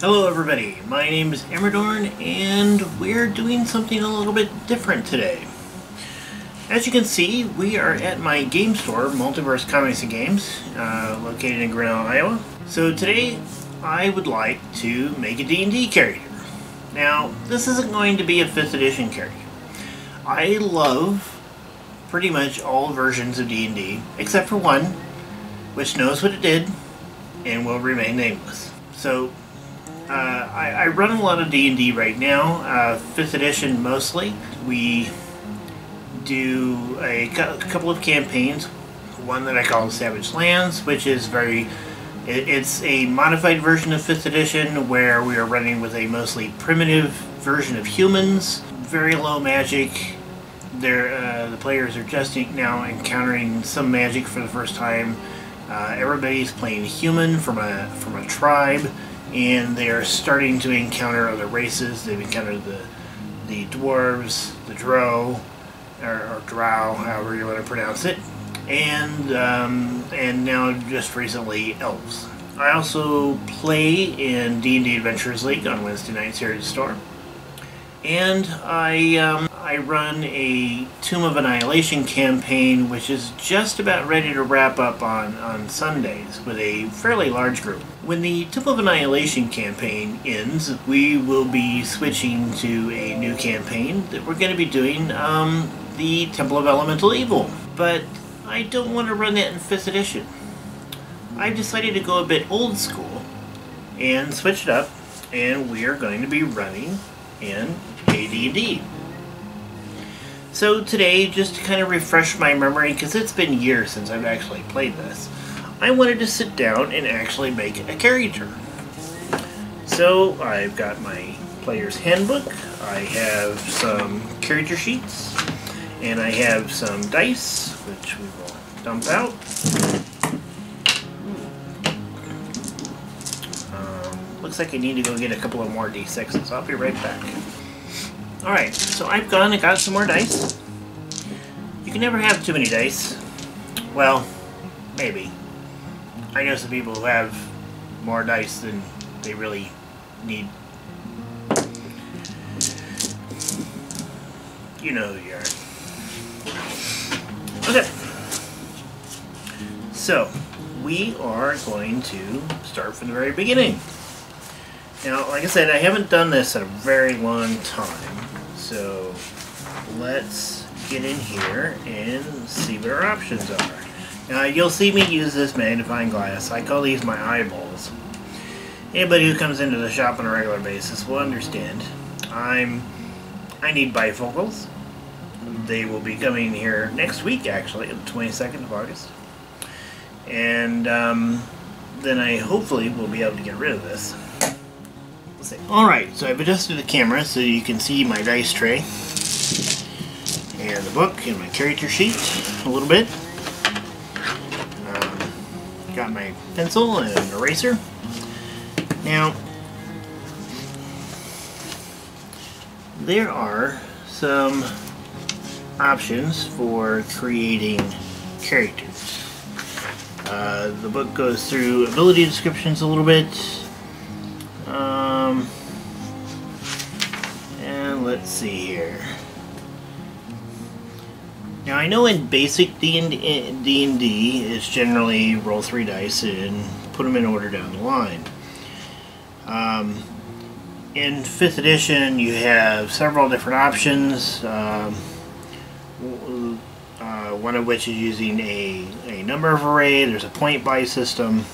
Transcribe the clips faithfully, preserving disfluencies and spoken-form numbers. Hello everybody, my name is Amradorn and we're doing something a little bit different today. As you can see, we are at my game store, Multiverse Comics and Games, uh, located in Grinnell, Iowa. So today I would like to make a D and D character. Now, this isn't going to be a fifth edition character. I love pretty much all versions of D and D, except for one, which knows what it did and will remain nameless. So. Uh, I, I run a lot of D and D right now, uh, fifth edition mostly. We do a, a couple of campaigns, one that I call Savage Lands, which is very, it, it's a modified version of fifth edition where we are running with a mostly primitive version of humans, very low magic. They're, uh, the players are just now encountering some magic for the first time. Uh, everybody's playing human from a, from a tribe. And they are starting to encounter other races. They've encountered the the dwarves, the drow, or, or drow, however you want to pronounce it, and um, and now just recently elves. I also play in D and D Adventures League on Wednesday nights here at the store, and I um, I run a Tomb of Annihilation campaign, which is just about ready to wrap up on on Sundays with a fairly large group. When the Temple of Annihilation campaign ends, we will be switching to a new campaign that we're going to be doing, um, the Temple of Elemental Evil. But I don't want to run that in fifth edition. I've decided to go a bit old school and switch it up, and we are going to be running in A D and D. So today, just to kind of refresh my memory, because it's been years since I've actually played this, I wanted to sit down and actually make a character. So I've got my player's handbook, I have some character sheets, and I have some dice, which we will dump out. Um, looks like I need to go get a couple of more D sixes. I'll be right back. Alright, so I've gone and got some more dice. You can never have too many dice. Well, maybe. I know some people who have more dice than they really need. You know who you are. Okay. So, we are going to start from the very beginning. Now, like I said, I haven't done this in a very long time. So, let's get in here and see what our options are. Uh, you'll see me use this magnifying glass. I call these my eyeballs. Anybody who comes into the shop on a regular basis will understand. I'm, I need bifocals. They will be coming here next week, actually, the twenty-second of August. And um, then I hopefully will be able to get rid of this. Let's see. Alright, so I've adjusted the camera so you can see my dice tray. And the book and my character sheet a little bit. Got my pencil and an eraser. Now, there are some options for creating characters. Uh, the book goes through ability descriptions a little bit. Um, and let's see here. Now I know in basic D and D, it's generally roll three dice and put them in order down the line. Um, in fifth edition you have several different options, um, uh, one of which is using a, a number of array. There's a point buy system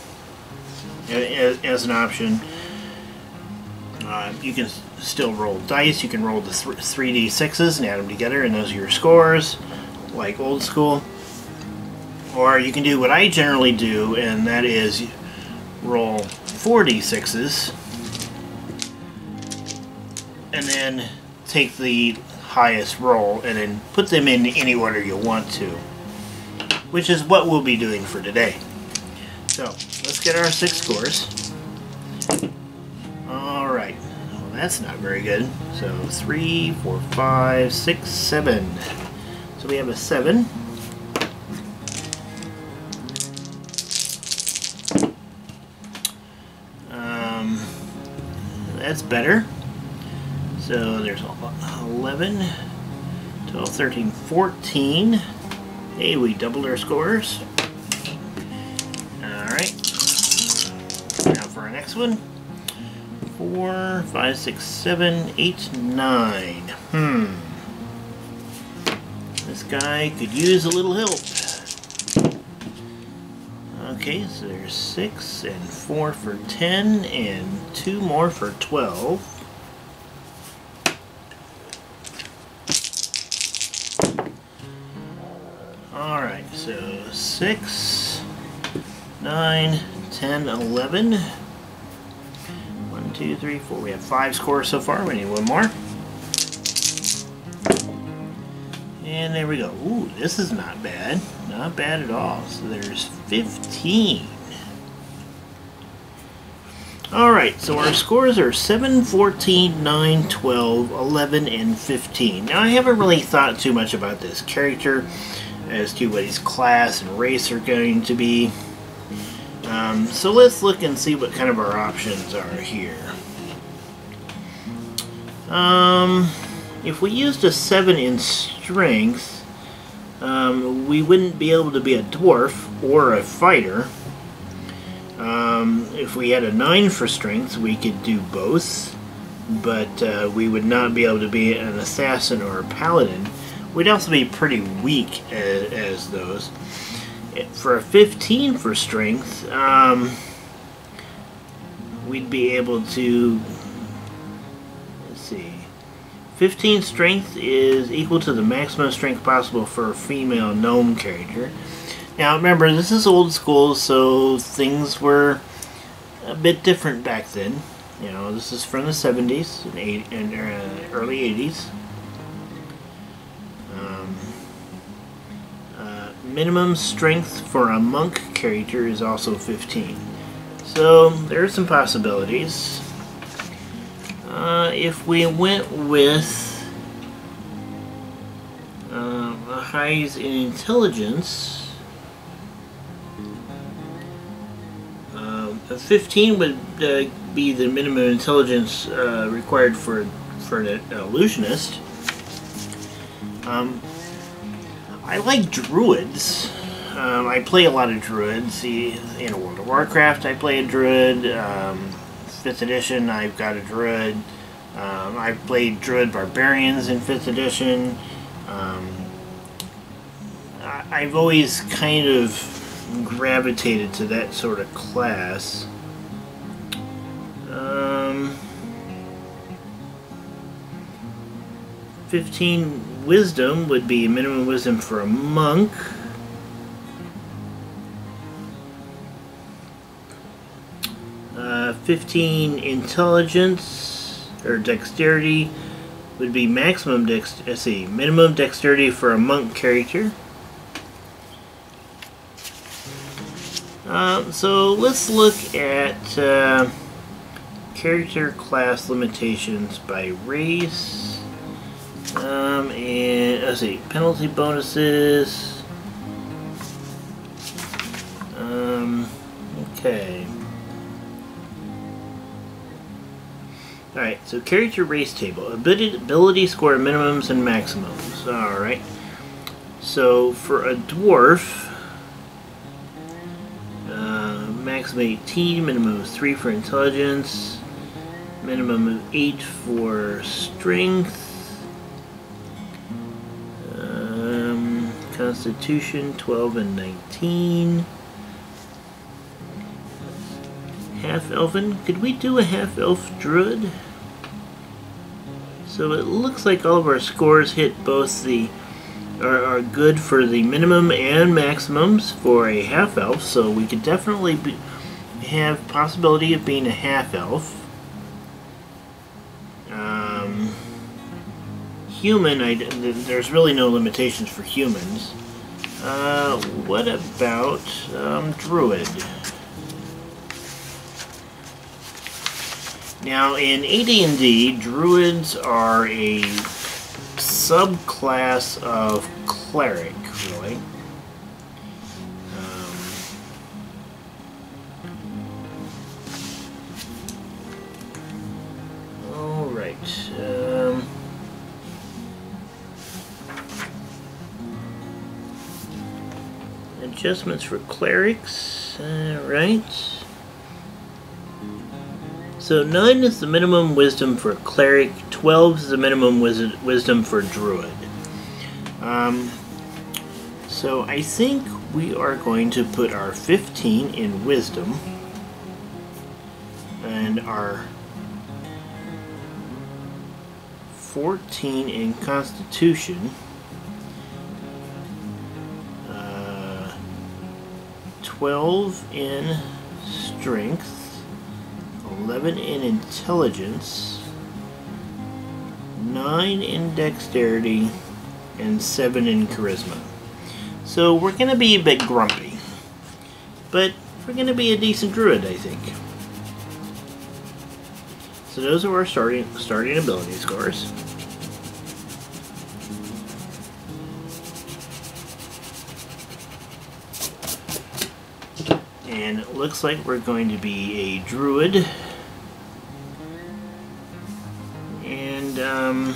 as, as an option. Uh, you can still roll dice, you can roll the three D sixes and add them together and those are your scores. Like old school, or you can do what I generally do, and that is roll four D sixes and then take the highest roll and then put them in any order you want to, which is what we'll be doing for today. So let's get our six scores. Alright, well that's not very good. So three, four, five, six, seven. So we have a seven. Um, that's better. So there's eleven, twelve, thirteen, fourteen. Hey, we doubled our scores. Alright. Now for our next one. four, five, six, seven, eight, nine. Hmm. This guy could use a little help. Okay, so there's six and four for ten and two more for twelve. Alright, so six, nine, ten, eleven. Two, three, four. We have five scores so far. We need one more. And there we go. Ooh, this is not bad. Not bad at all. So there's fifteen. Alright, so our scores are seven, fourteen, nine, twelve, eleven, and fifteen. Now, I haven't really thought too much about this character as to what his class and race are going to be. Um, so let's look and see what kind of our options are here. Um, if we used a seven in strength, um, we wouldn't be able to be a dwarf or a fighter. Um, if we had a nine for strength, we could do both, but uh, we would not be able to be an assassin or a paladin. We'd also be pretty weak as, as those. For a fifteen for strength, um, we'd be able to, let's see, fifteen strength is equal to the maximum strength possible for a female gnome character. Now remember, this is old school, so things were a bit different back then. You know, this is from the seventies and, eight, and uh, early eighties. Minimum strength for a monk character is also fifteen. So there are some possibilities. Uh, if we went with uh, highs in intelligence, uh, a fifteen would uh, be the minimum intelligence uh, required for for an illusionist. Um, I like druids. Um, I play a lot of druids. See, in World of Warcraft, I play a druid. Um, fifth edition, I've got a druid. Um, I've played druid barbarians in fifth edition. Um, I I've always kind of gravitated to that sort of class. Um, fifteen. Wisdom would be minimum wisdom for a monk. Uh, fifteen intelligence or dexterity would be maximum dex. Let's see, minimum dexterity for a monk character. Uh, so let's look at uh, character class limitations by race. Um, and let's see, penalty bonuses. Um, okay. Alright, so character race table. Ability, ability score minimums and maximums. Alright. So for a dwarf, uh, maximum eighteen, minimum of three for intelligence, minimum of eight for strength. Constitution twelve and nineteen. Half elven. Could we do a half elf druid? So it looks like all of our scores hit both the are, are good for the minimum and maximums for a half elf, so we could definitely be, have possibility of being a half elf. Human, I, there's really no limitations for humans. Uh, what about um, druid? Now, in A D and D, druids are a subclass of cleric, really. Um, adjustments for clerics. Alright. So nine is the minimum wisdom for cleric, twelve is the minimum wisdom for druid. Um, so I think we are going to put our fifteen in wisdom and our fourteen in constitution, uh, twelve in strength, eleven in intelligence, nine in dexterity, and seven in charisma. So we're going to be a bit grumpy, but we're going to be a decent druid, I think. So those are our starting, starting ability scores. And it looks like we're going to be a druid. And, um...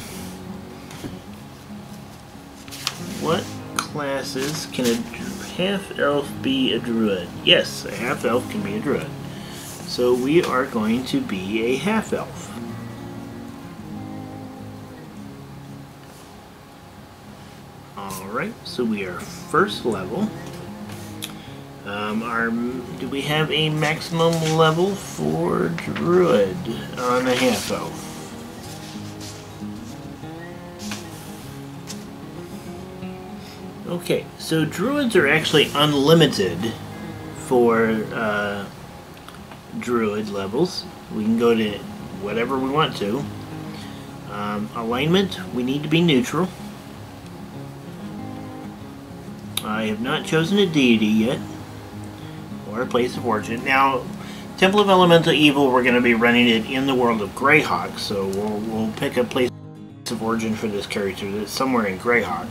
what classes can a half-elf be a druid? Yes, a half-elf can be a druid. So we are going to be a half-elf. Alright, so we are first level. Um, our, do we have a maximum level for druid on a half-elf? Okay, so druids are actually unlimited for uh, druid levels. We can go to whatever we want to. Um, alignment, we need to be neutral. I have not chosen a deity yet, or a place of origin. Now, Temple of Elemental Evil, we're going to be running it in the world of Greyhawk, so we'll, we'll pick a place of origin for this character that's somewhere in Greyhawk.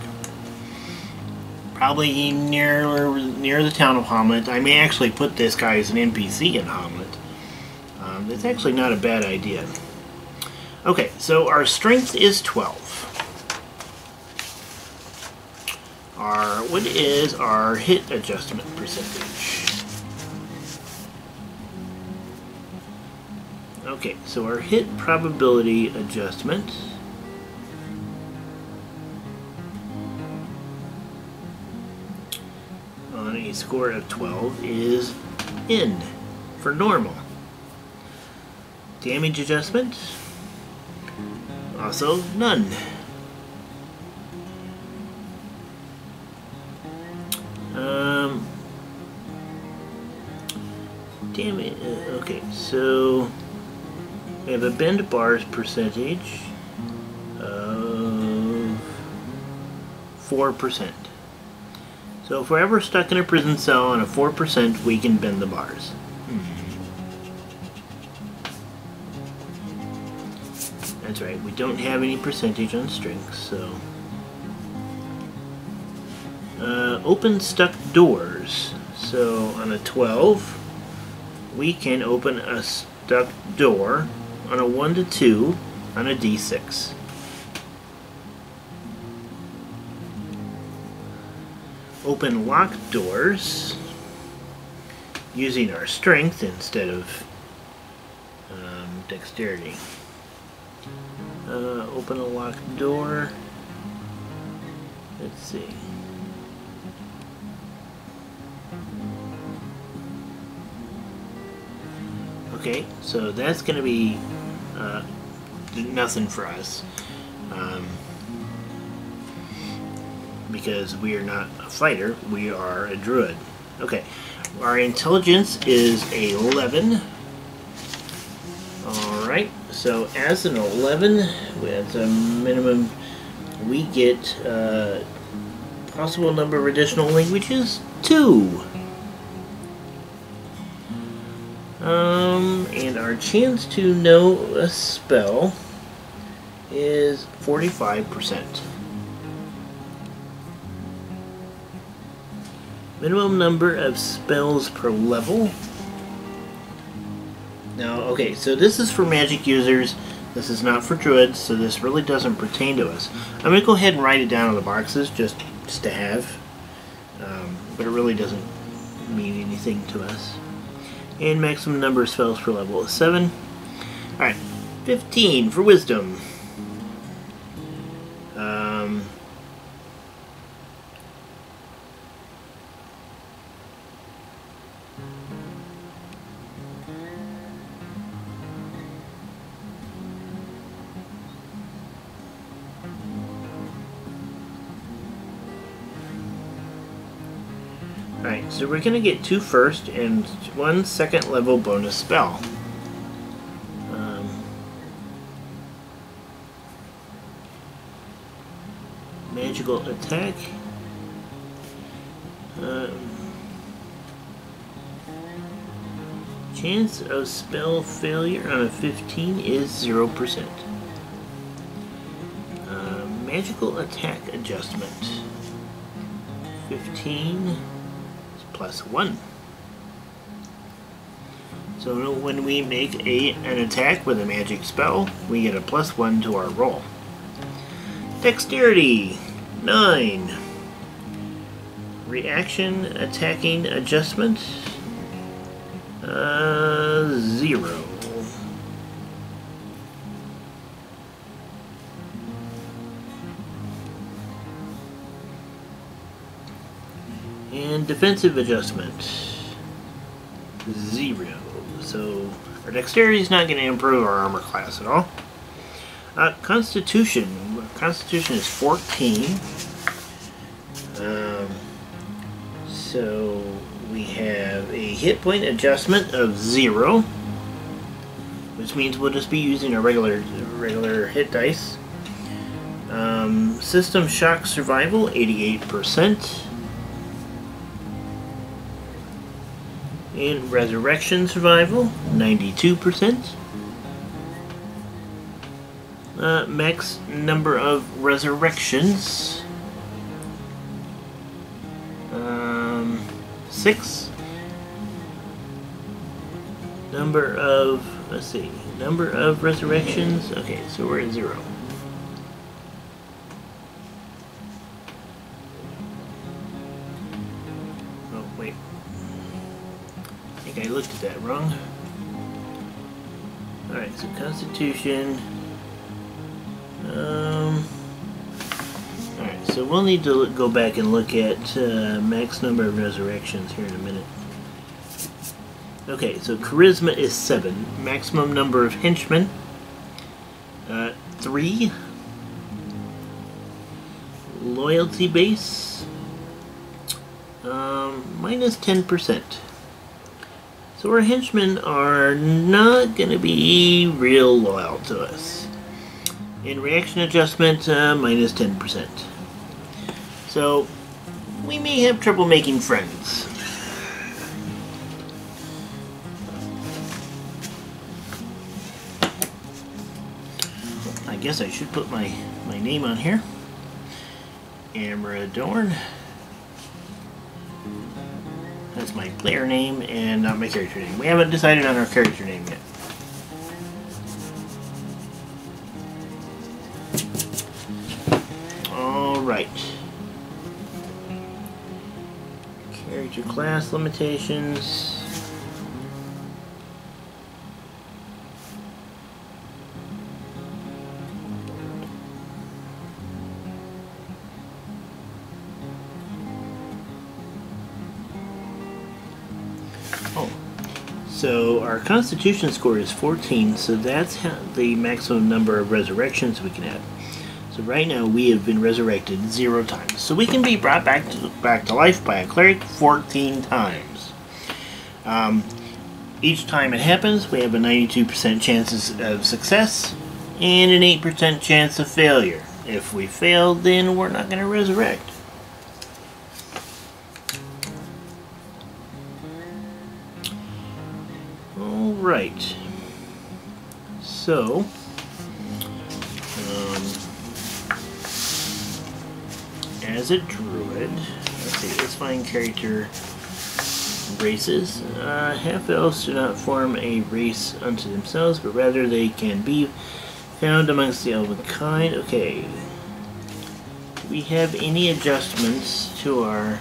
Probably near near the town of Homlet. I may actually put this guy as an N P C in Homlet. Um, that's actually not a bad idea. Okay, so our strength is twelve. Our what is our hit adjustment percentage? Okay, so our hit probability adjustment. A score of twelve is N for normal. Damage adjustment, also none. Um, damn it. Uh, okay, so we have a bend bars percentage of four percent. So if we're ever stuck in a prison cell on a four percent, we can bend the bars. Mm-hmm. That's right, we don't have any percentage on strength, so... Uh, open stuck doors. So on a twelve, we can open a stuck door. On a one to two, on a D six. Open locked doors using our strength instead of um, dexterity. Uh, open a locked door. Let's see. Okay, so that's going to be uh, nothing for us. Um, Because we are not a fighter, we are a druid. Okay, our intelligence is eleven. Alright, so as an eleven, that's a minimum, we get uh, possible number of additional languages, two. Um, and our chance to know a spell is forty-five percent. Minimum number of spells per level. Now, okay, so this is for magic users. This is not for druids, so this really doesn't pertain to us. I'm going to go ahead and write it down on the boxes just, just to have. Um, but it really doesn't mean anything to us. And maximum number of spells per level is seven. Alright, fifteen for wisdom. Um, Alright, so we're going to get two first and one second level bonus spell. Um, magical attack. Um, chance of spell failure on a fifteen is zero percent. Uh, magical attack adjustment. fifteen. Plus one. So when we make a an attack with a magic spell, we get a plus one to our roll. Dexterity nine. Reaction attacking adjustment uh, zero. And defensive adjustment, zero. So our dexterity is not going to improve our armor class at all. Uh, Constitution. Constitution is fourteen. Um, so we have a hit point adjustment of zero, which means we'll just be using our regular, regular hit dice. Um, system shock survival, eighty-eight percent. And resurrection survival, ninety-two percent. Uh, max number of resurrections, um, six. Number of, let's see, number of resurrections. Okay, so we're at zero. Oh, wait. I think I looked at that wrong. Alright, so Constitution. Um, Alright, so we'll need to look, go back and look at uh, max number of resurrections here in a minute. Okay, so Charisma is seven. Maximum number of henchmen, uh, three. Loyalty base, um, minus ten percent. So our henchmen are not going to be real loyal to us. In reaction adjustment, uh, minus ten percent. So we may have trouble making friends. I guess I should put my, my name on here. Amradorn. That's my player name and not my character name. We haven't decided on our character name yet. Alright. Character class limitations. So our Constitution score is fourteen, so that's how the maximum number of resurrections we can have. So right now we have been resurrected zero times. So we can be brought back to, back to life by a cleric fourteen times. Um, each time it happens, we have a ninety-two percent chance of success and an eight percent chance of failure. If we fail, then we're not going to resurrect. Right, so um, as a druid, let's see, let's find character races. Uh, half elves do not form a race unto themselves, but rather they can be found amongst the elven kind. Okay, do we have any adjustments to our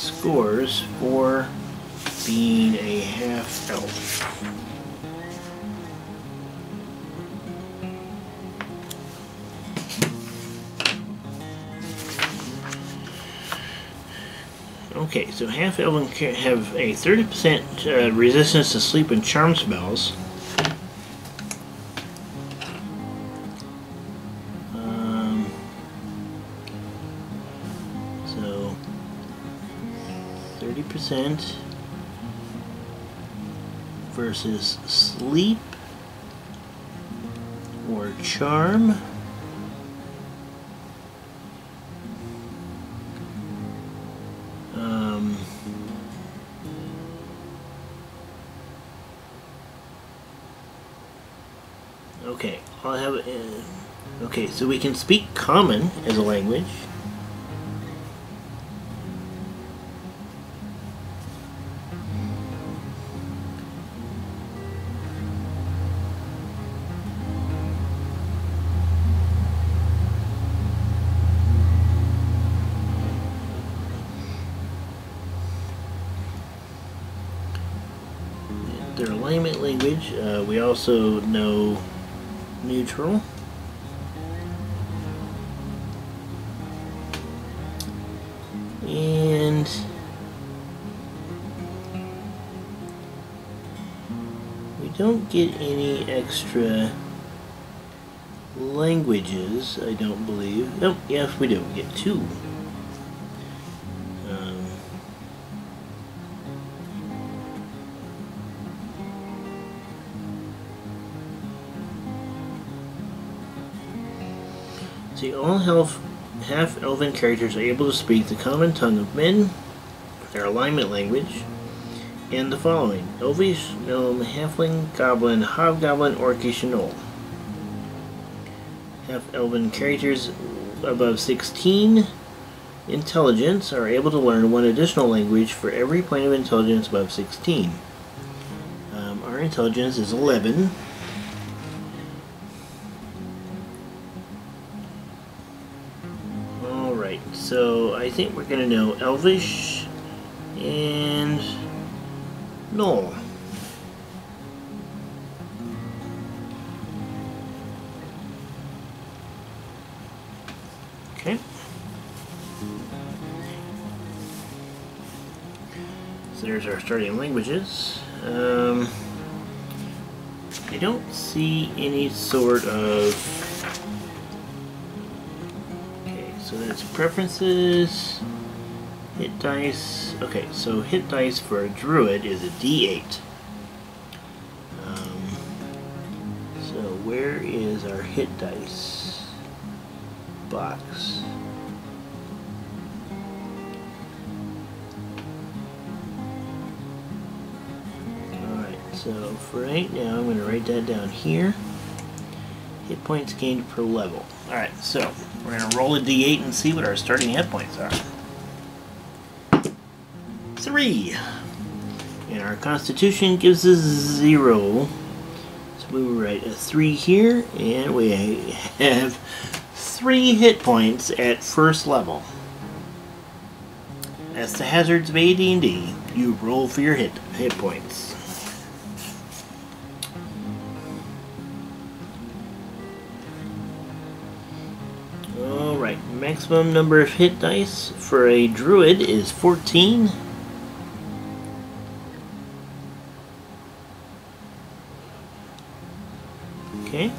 scores for being a half-elf. Okay, so half-elven can have a thirty percent uh, resistance to sleep and charm spells. Versus sleep or charm. Um, okay, I'll have it. Uh, okay, so we can speak common as a language. Their alignment language. Uh, we also know neutral. And we don't get any extra languages, I don't believe. Nope, yes we do. We get two. See, all half-elven characters are able to speak the common tongue of men, their alignment language, and the following: Elvish, Gnome, Halfling, Goblin, Hobgoblin, Orcish, and Gnoll. Half-elven characters above sixteen intelligence are able to learn one additional language for every plane of intelligence above sixteen. Um, our intelligence is eleven. So I think we're going to know Elvish and Gnoll. Okay. So there's our starting languages. Um, I don't see any sort of... So that's preferences, hit dice. Okay, so hit dice for a druid is a D eight. Um, so where is our hit dice box? Alright, so for right now I'm going to write that down here. Hit points gained per level. Alright, so we're going to roll a D eight and see what our starting hit points are. Three! And our constitution gives us zero. So we will write a three here, and we have three hit points at first level. That's the hazards of A D and D. You roll for your hit, hit points. Maximum number of hit dice for a druid is fourteen. Okay.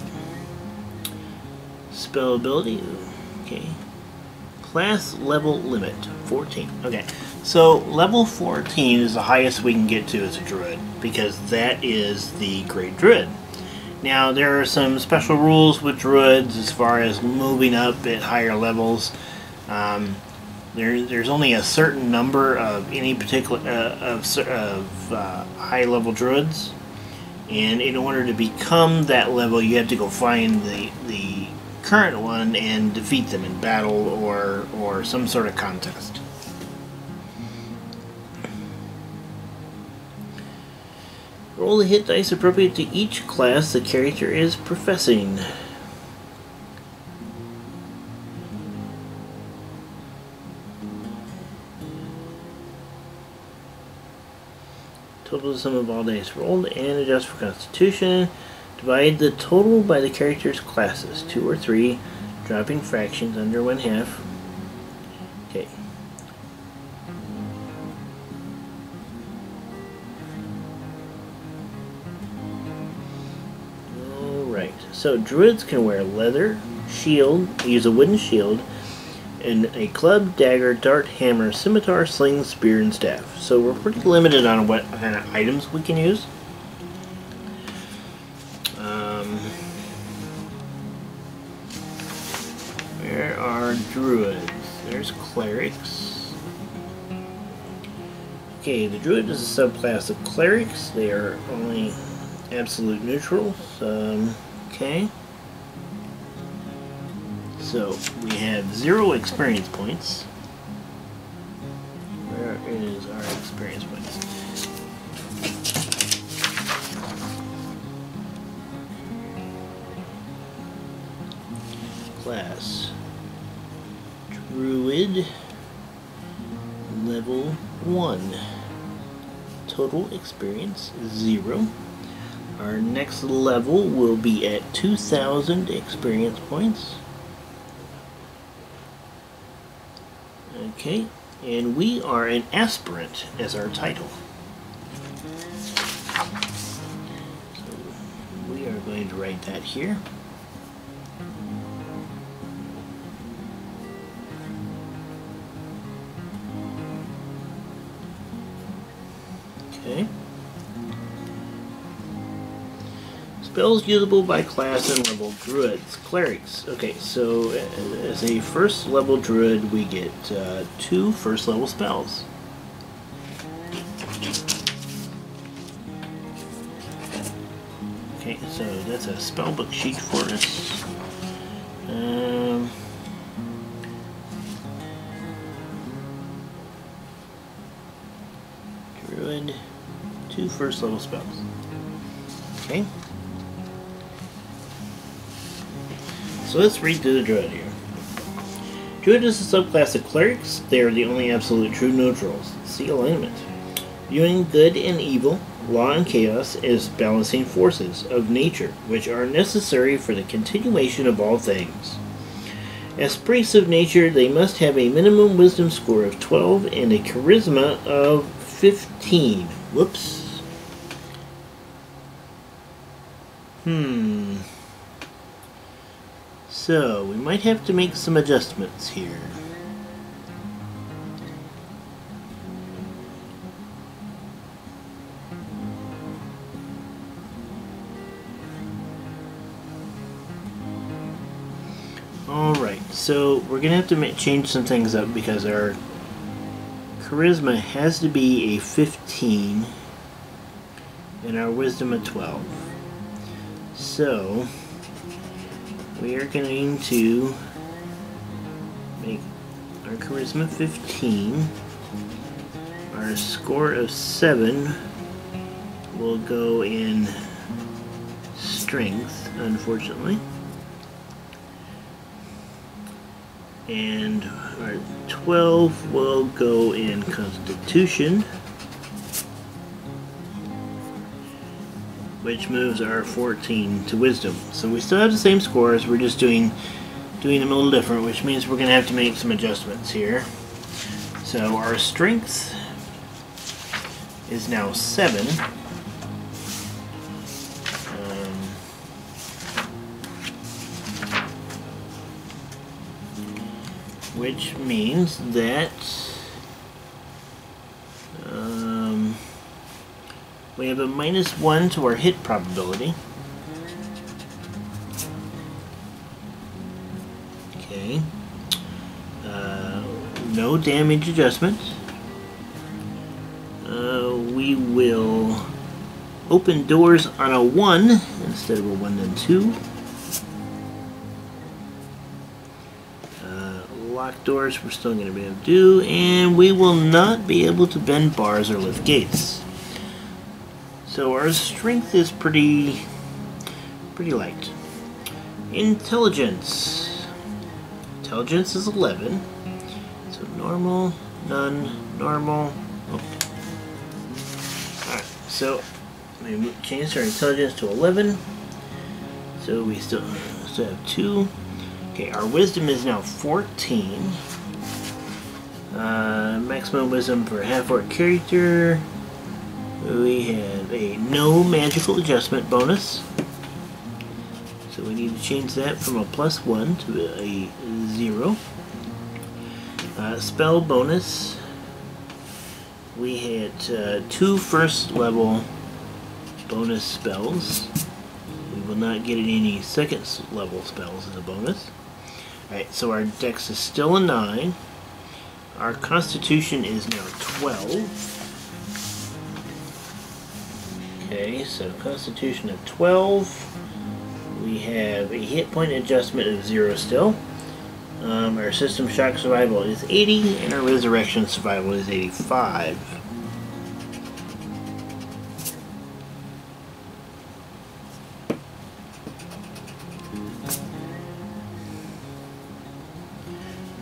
Spell ability. Okay. Class level limit fourteen. Okay. So level fourteen is the highest we can get to as a druid because that is the great druid. Now, there are some special rules with druids as far as moving up at higher levels. Um, there, there's only a certain number of any particular uh, of, of uh, high-level druids, and in order to become that level, you have to go find the the current one and defeat them in battle or or some sort of contest. Roll the hit dice appropriate to each class the character is professing. Total the sum of all dice rolled and adjust for constitution. Divide the total by the character's classes, two or three, dropping fractions under one half. Okay. Alright, so druids can wear leather, shield, use a wooden shield, and a club, dagger, dart, hammer, scimitar, sling, spear, and staff. So we're pretty limited on what kind of items we can use. Druids. There's clerics. Okay, the druid is a subclass of clerics. They are only absolute neutrals. Um, okay. So we have zero experience points. Where is our experience points? Class. Druid level one. Total experience zero. Our next level will be at two thousand experience points. Okay, and we are an aspirant as our title. So we are going to write that here. Spells usable by class and level druids. Clerics. Okay, so as a first level druid, we get uh, two first level spells. Okay, so that's a spellbook sheet for us. Um, druid, two first level spells. Okay. So let's read through the druid here. Druid is a subclass of clerics. They are the only absolute true neutrals. See alignment. Viewing good and evil, law and chaos as balancing forces of nature, which are necessary for the continuation of all things. As priests of nature, they must have a minimum wisdom score of twelve and a charisma of fifteen. Whoops. Hmm. So, we might have to make some adjustments here. Alright, so we're going to have to make, change some things up because our charisma has to be a fifteen and our wisdom a twelve. So we are going to make our charisma fifteen. Our score of seven will go in strength, unfortunately. And our twelve will go in constitution, which moves our fourteen to wisdom. So we still have the same scores, we're just doing doing them a little different, which means we're going to have to make some adjustments here. So our strength is now seven. Um, which means that we have a minus one to our hit probability. Okay. Uh, no damage adjustment. Uh, we will open doors on a one instead of a one and two. Uh, lock doors we're still going to be able to do, and we will not be able to bend bars or lift gates. So our strength is pretty, pretty light. Intelligence. Intelligence is eleven. So normal, none, normal. Okay. All right. So we changed our intelligence to eleven. So we still, still have two. Okay, our wisdom is now fourteen. Uh, maximum wisdom for half-orc character. We have a no magical adjustment bonus. So we need to change that from a plus one to a zero. Uh, spell bonus. We had uh, two first level bonus spells. We will not get any second level spells as a bonus. Alright, so our dex is still a nine. Our constitution is now twelve. Okay, so constitution of twelve. We have a hit point adjustment of zero still. Um, our system shock survival is eighty, and our resurrection survival is eighty-five.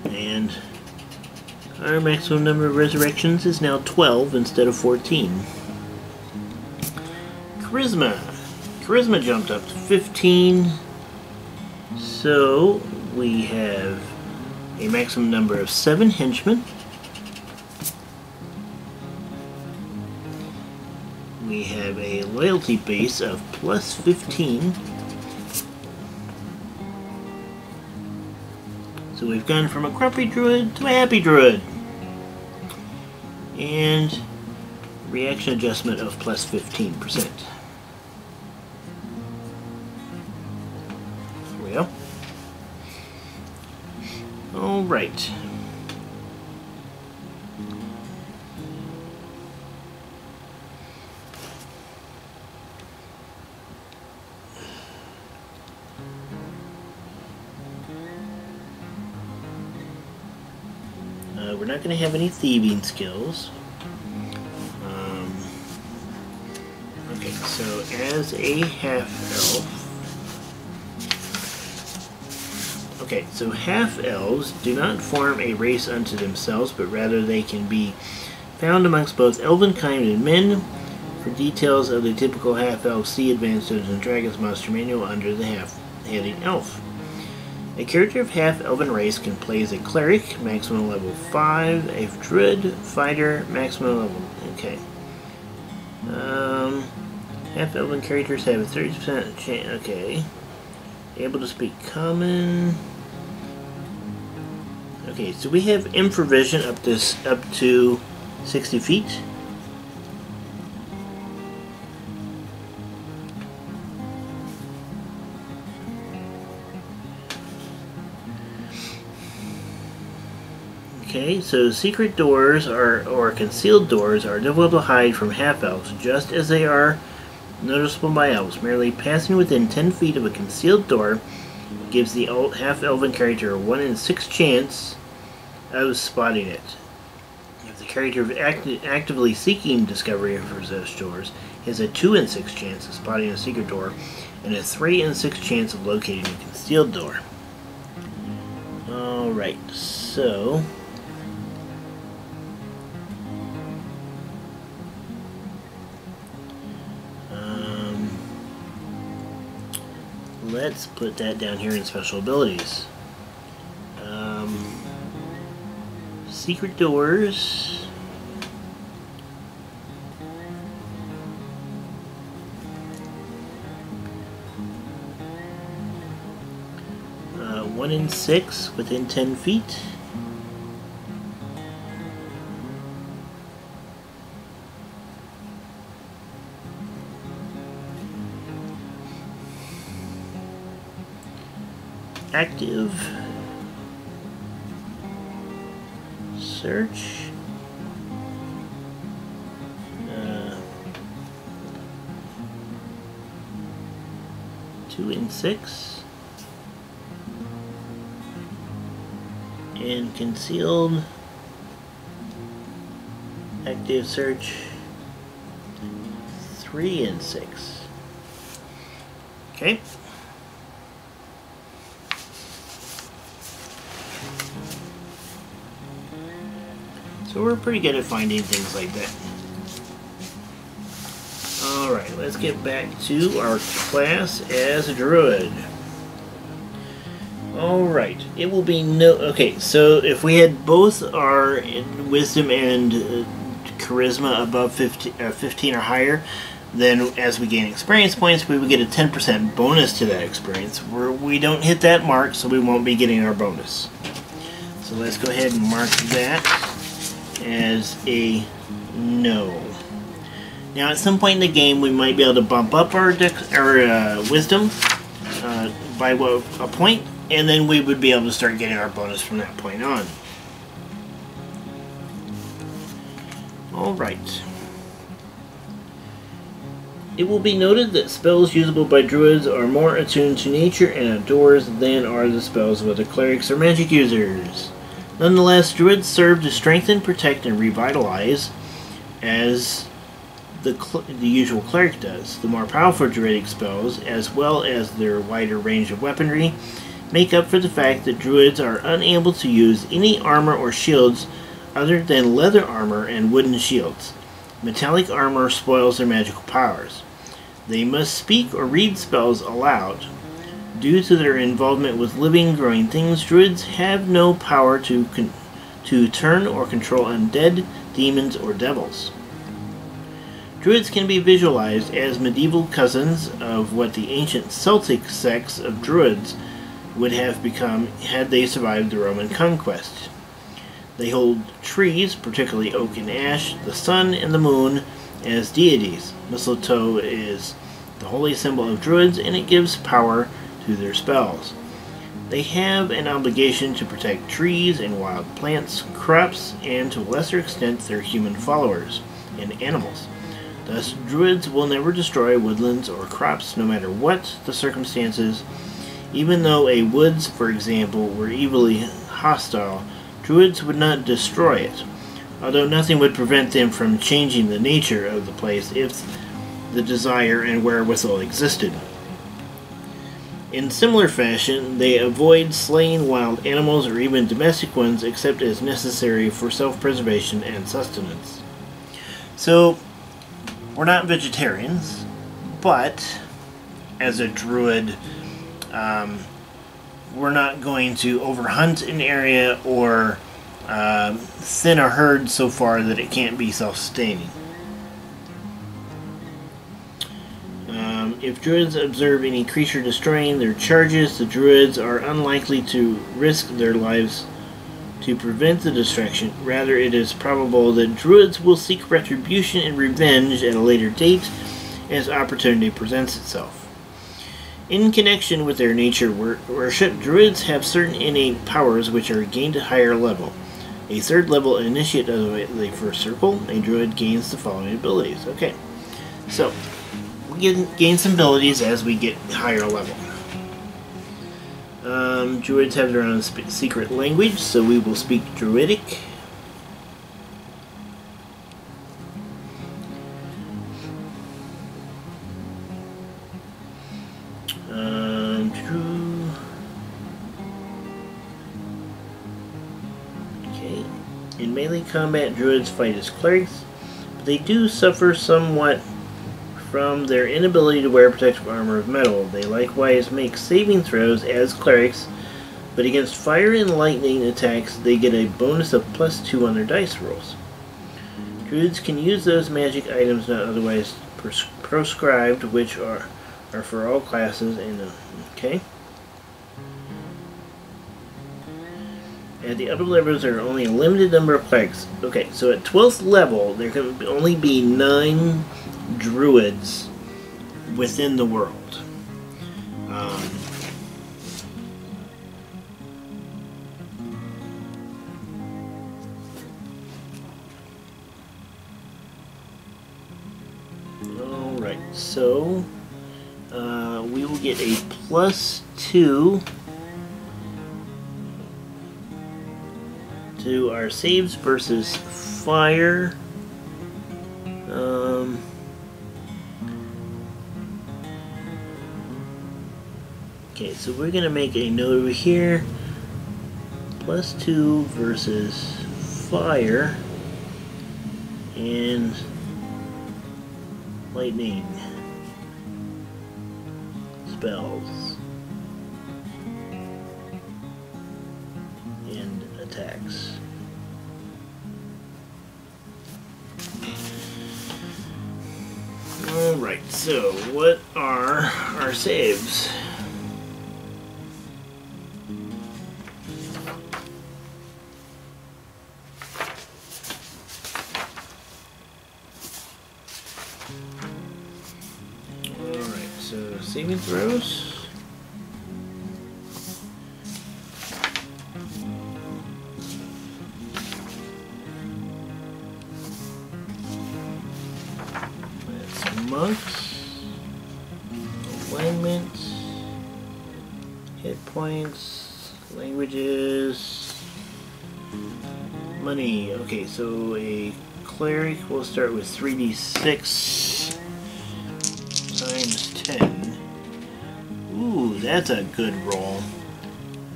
And our maximum number of resurrections is now twelve instead of fourteen. Charisma. Charisma jumped up to fifteen. So we have a maximum number of seven henchmen. We have a loyalty base of plus fifteen. So we've gone from a grumpy druid to a happy druid. And reaction adjustment of plus fifteen percent. There we go. Alright. Uh, we're not going to have any thieving skills. Um, okay, so as a half-elf, Okay, so half-elves do not form a race unto themselves, but rather they can be found amongst both elvenkind and men. For details of the typical half-elf, see Advanced Dungeons and Dragons Monster Manual under the half-heading elf. A character of half-elven race can play as a cleric, maximum level five, a druid, fighter, maximum level... Okay. Um, half-elven characters have a thirty percent chance... Okay. Able to speak common... Okay, so we have improvision up this up to sixty feet. Okay, so secret doors are or concealed doors are difficult to hide from half elves, just as they are noticeable by elves. Merely passing within ten feet of a concealed door gives the half-elven character a one in six chance of spotting it. If the character is act actively seeking discovery of possessed doors, has a two in six chance of spotting a secret door, and a three in six chance of locating a concealed door. All right, so. Let's put that down here in special abilities. Um, secret doors. Uh, one in six within ten feet. Active search, uh, two and six, and concealed, active search, three and six. Okay. So we're pretty good at finding things like that. Alright, let's get back to our class as a druid. Alright, it will be no... Okay, so if we had both our wisdom and uh, charisma above fifteen, uh, fifteen or higher, then as we gain experience points, we would get a ten percent bonus to that experience. We're, we don't hit that mark, so we won't be getting our bonus. So let's go ahead and mark that as a no. Now, at some point in the game, we might be able to bump up our, dex our uh, wisdom uh, by a point, and then we would be able to start getting our bonus from that point on. Alright. It will be noted that spells usable by druids are more attuned to nature and outdoors than are the spells of other clerics or magic users. Nonetheless, druids serve to strengthen, protect, and revitalize as the, the usual cleric does. The more powerful druidic spells, as well as their wider range of weaponry, make up for the fact that druids are unable to use any armor or shields other than leather armor and wooden shields. Metallic armor spoils their magical powers. They must speak or read spells aloud. Due to their involvement with living, growing things, druids have no power to con to turn or control undead, demons, or devils. Druids can be visualized as medieval cousins of what the ancient Celtic sects of druids would have become had they survived the Roman conquest. They hold trees, particularly oak and ash, the sun, and the moon as deities. Mistletoe is the holy symbol of druids, and it gives power to their spells. They have an obligation to protect trees and wild plants, crops, and to a lesser extent their human followers and animals. Thus, druids will never destroy woodlands or crops, no matter what the circumstances. Even though a woods, for example, were evilly hostile, druids would not destroy it, although nothing would prevent them from changing the nature of the place if the desire and wherewithal existed. In similar fashion, they avoid slaying wild animals or even domestic ones except as necessary for self-preservation and sustenance. So, we're not vegetarians, but as a druid, um, we're not going to overhunt an area or uh, thin a herd so far that it can't be self-sustaining. Um, if druids observe any creature destroying their charges, the druids are unlikely to risk their lives to prevent the destruction. Rather, it is probable that druids will seek retribution and revenge at a later date as opportunity presents itself. In connection with their nature worship, druids have certain innate powers which are gained at higher level. A third level initiate of the first circle, a druid gains the following abilities. Okay, so we can gain some abilities as we get higher level. Um, druids have their own secret language, so we will speak druidic. Combat druids fight as clerics, but they do suffer somewhat from their inability to wear protective armor of metal. They likewise make saving throws as clerics, but against fire and lightning attacks they get a bonus of plus two on their dice rolls. Druids can use those magic items not otherwise proscribed, which are, are for all classes. And uh, okay. At the upper levels, there are only a limited number of clerics. Okay, so at twelfth level, there can only be nine druids within the world. Um, Alright, so uh, we will get a plus two to our saves versus fire. Um, okay, so we're gonna make a note over here. Plus two versus fire and lightning. spells and attacks. Alright, so what are our saves? Saving throws. That's monks. Alignment. Hit points. Languages. Money. Okay, so a cleric will start with three d six times ten. Ooh, that's a good roll.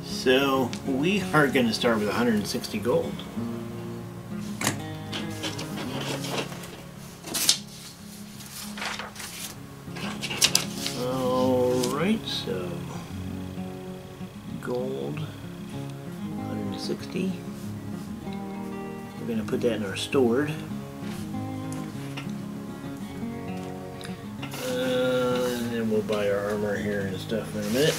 So we are going to start with one hundred sixty gold. Alright, so gold, one hundred sixty. We're going to put that in our stored. We'll buy our armor here and stuff in a minute.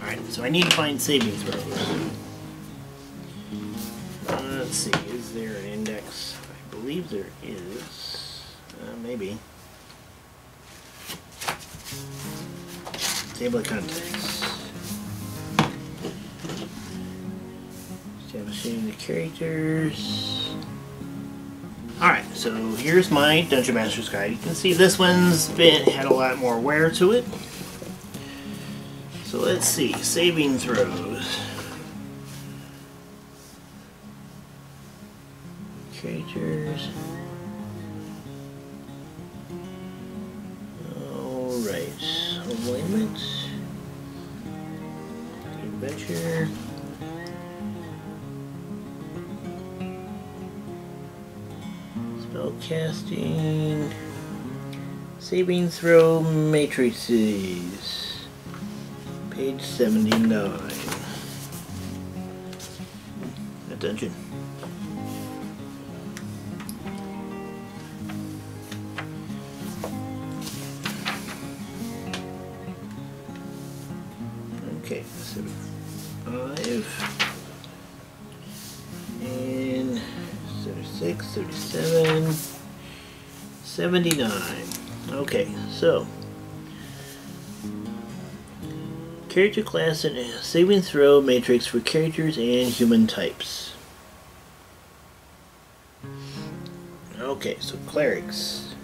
Alright, so I need to find saving throws. Uh, let's see, is there an index? I believe there is. Uh, maybe. Table of contents. Establishing the characters. Alright, so here's my Dungeon Master's Guide. You can see this one's been had a lot more wear to it. So let's see, saving throws. Characters. Alright, alignment. Adventure. Casting, saving throw matrices, page seventy-nine. Attention. Okay, seventy-five. And thirty-six, thirty-seven. seventy-nine. Okay, so character class and saving throw matrix for characters and human types. Okay, so clerics,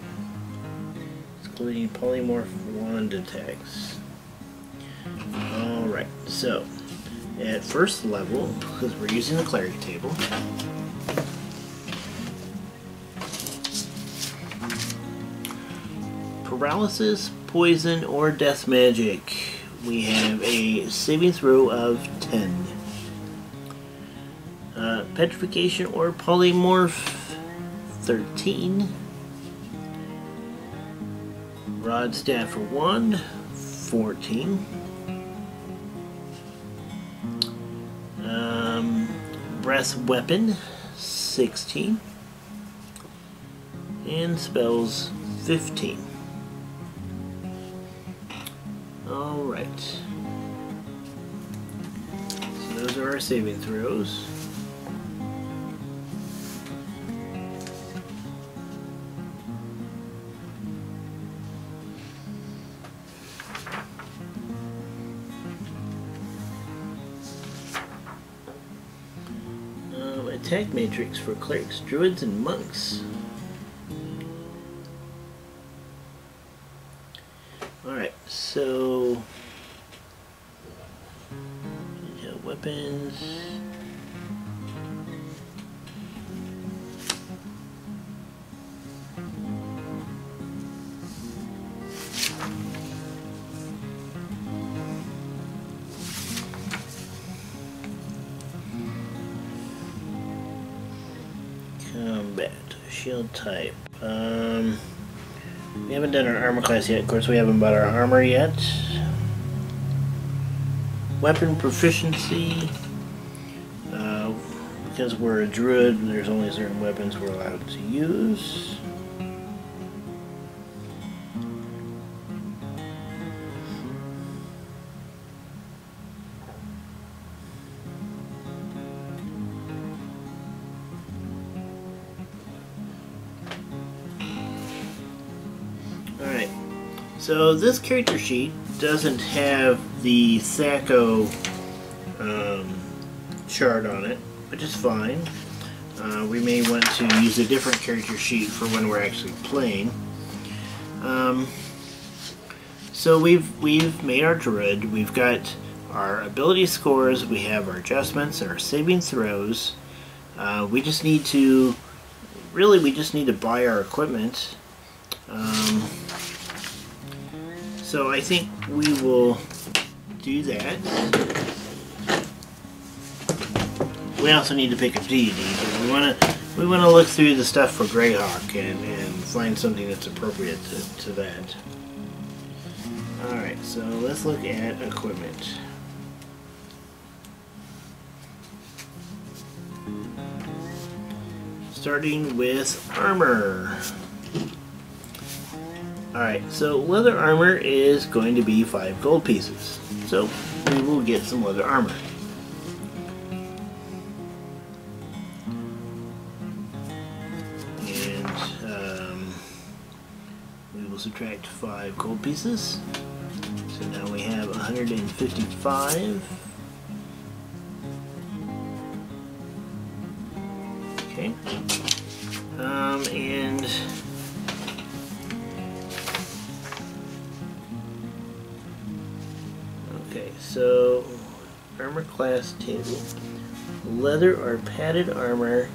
excluding polymorph wand attacks. Alright, so at first level, because we're using the cleric table, paralysis, poison, or death magic. We have a saving throw of ten. Uh, petrification or polymorph, thirteen. Rod staff for one, fourteen. Um, breath weapon, sixteen. And spells, fifteen. Alright, so those are our saving throws. Um, attack matrix for clerics, druids, and monks. So, yeah, weapons. Combat. that? Shield type. Um, we haven't done our armor class yet. Of course, we haven't bought our armor yet. Weapon proficiency. Uh, because we're a druid, there's only certain weapons we're allowed to use. So this character sheet doesn't have the Sacco um, chart on it, which is fine. Uh, we may want to use a different character sheet for when we're actually playing. Um, so we've we've made our druid. We've got our ability scores. We have our adjustments, our saving throws. Uh, we just need to really we just need to buy our equipment. Um, So I think we will do that. We also need to pick up D and D, because we want to we want to look through the stuff for Greyhawk and, and find something that's appropriate to, to that. All right, so let's look at equipment. Starting with armor. Alright, so leather armor is going to be five gold pieces. So we will get some leather armor. And um, we will subtract five gold pieces. So now we have one hundred fifty-five. Okay. Um, and so, armor class two, leather or padded armor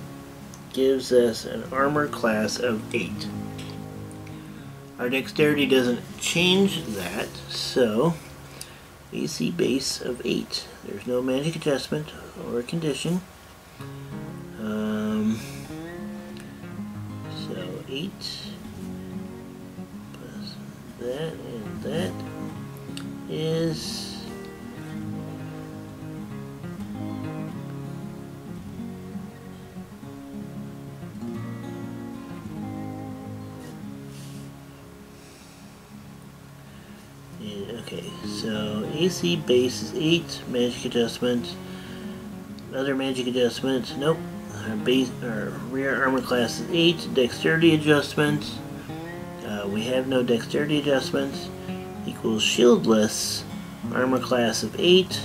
gives us an armor class of eight. Our dexterity doesn't change that, so A C base of eight. There's no magic adjustment or condition. Um, so eight plus that and that is A C base is eight, magic adjustment, another magic adjustment, nope, our, base, our rear armor class is eight, dexterity adjustment, uh, we have no dexterity adjustment, equals shieldless, armor class of eight,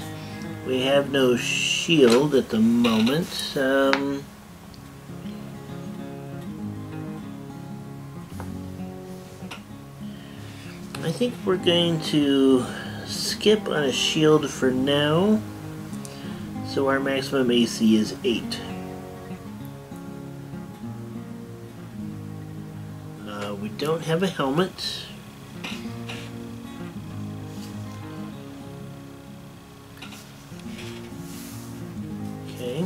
we have no shield at the moment, um, I think we're going to skip on a shield for now, so our maximum A C is eight. Uh, we don't have a helmet. Okay.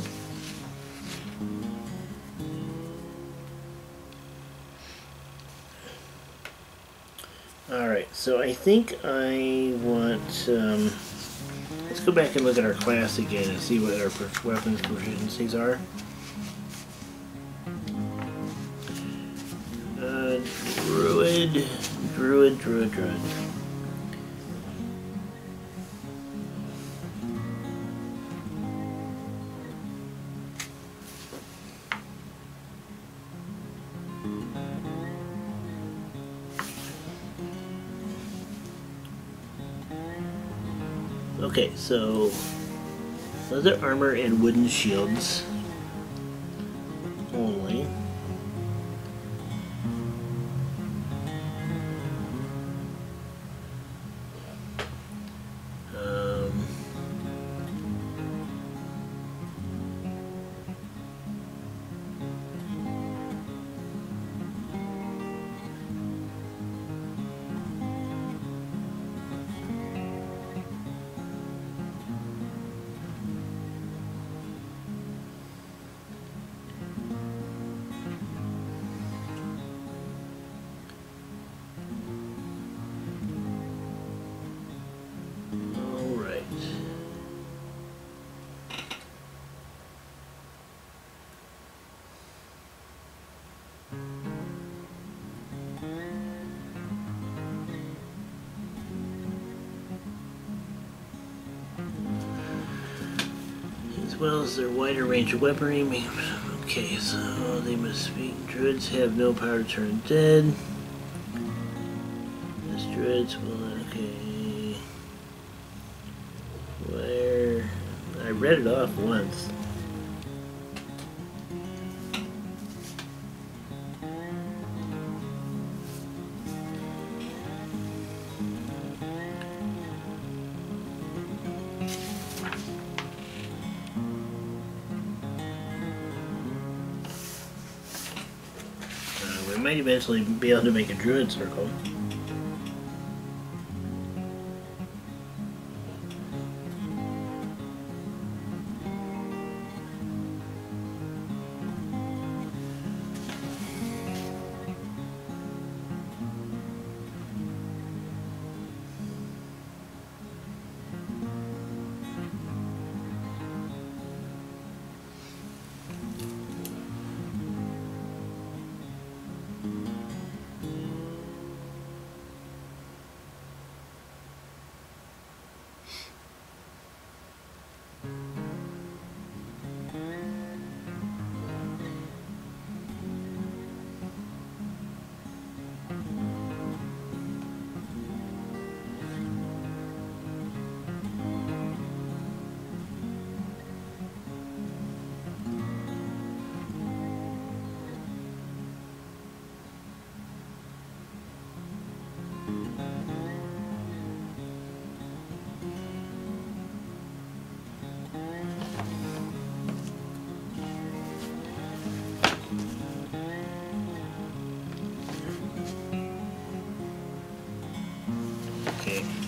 Alright, so I think I want, um, let's go back and look at our class again and see what our per weapons proficiencies are. Uh, druid, druid, druid, druid. Okay, so leather armor and wooden shields only. Um, well as their wider range of weaponry. Okay, so they must be... Druids have no power to turn dead. This druids will... Okay... Where... I read it off once. Might eventually be able to make a druid circle.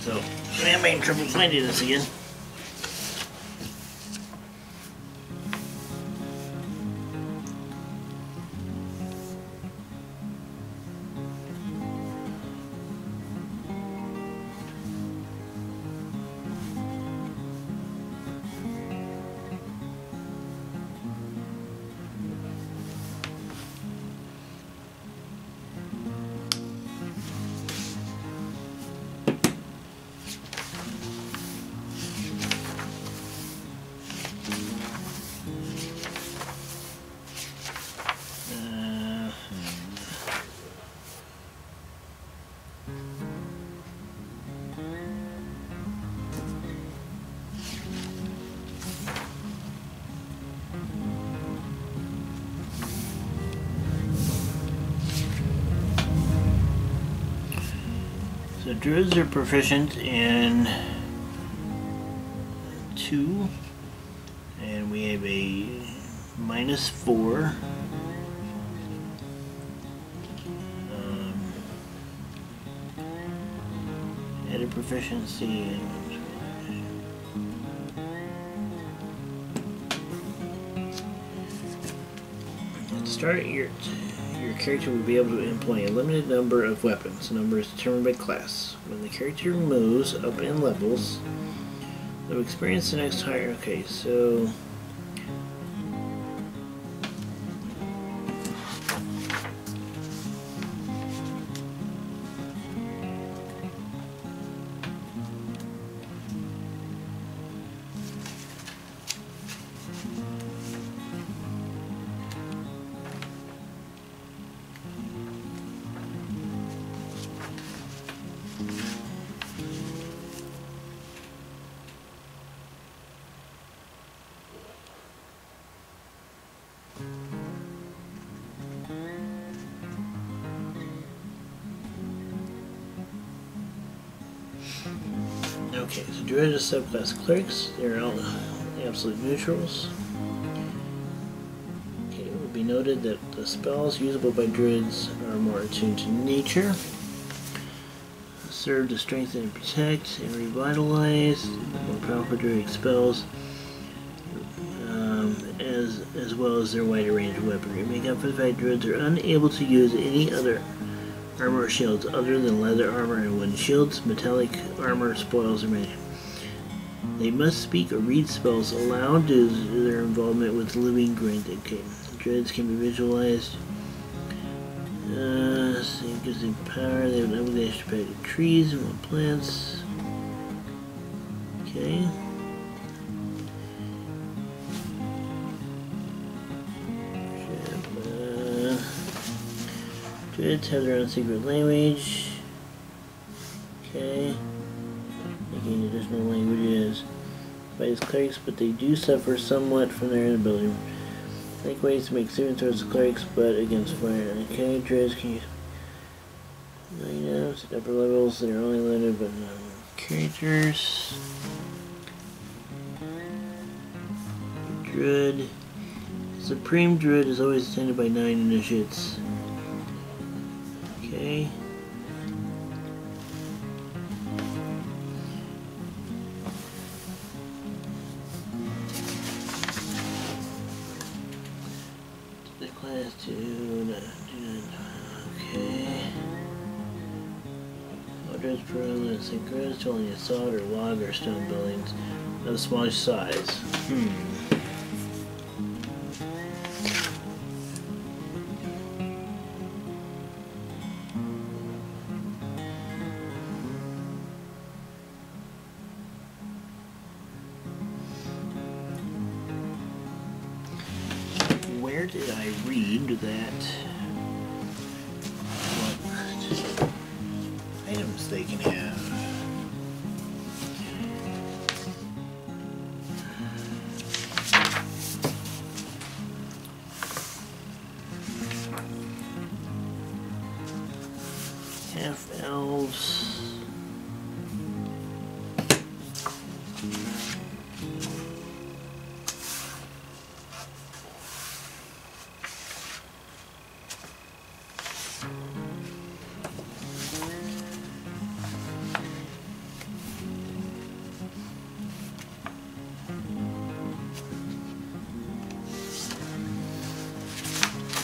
So, I'm having trouble finding this again. The druids are proficient in two, and we have a minus four. Um, added proficiency in At the start of your Your character will be able to employ a limited number of weapons. The number is determined by class. When the character moves up in levels, they'll experience the next higher. Okay, so Okay, so druid is subclass clerics. They're all absolute neutrals. Okay, it will be noted that the spells usable by druids are more attuned to nature, serve to strengthen and protect and revitalize more powerful druidic spells, um, as as well as their wider range of weaponry. Make up for the fact druids are unable to use any other armor or shields other than leather armor and wooden shields, metallic armor, spoils, or magic. They must speak or read spells aloud due to their involvement with living granted. Okay. Dreads can be visualized. Uh, so it gives them power. They have an obligation to pay to trees and plants. Okay. Good, have their own secret language. Okay. They gain additional languages by his clerics, but they do suffer somewhat from their inability. Likewise, to make saving towards the clerics, but against fire. Okay, dreads can use items at upper levels that are only limited but not creatures. Druid. Supreme Druid is always attended by nine initiates. Okay. The class to do okay. Orders per let's say grows to only solid or log or stone buildings of smallish size. Hmm.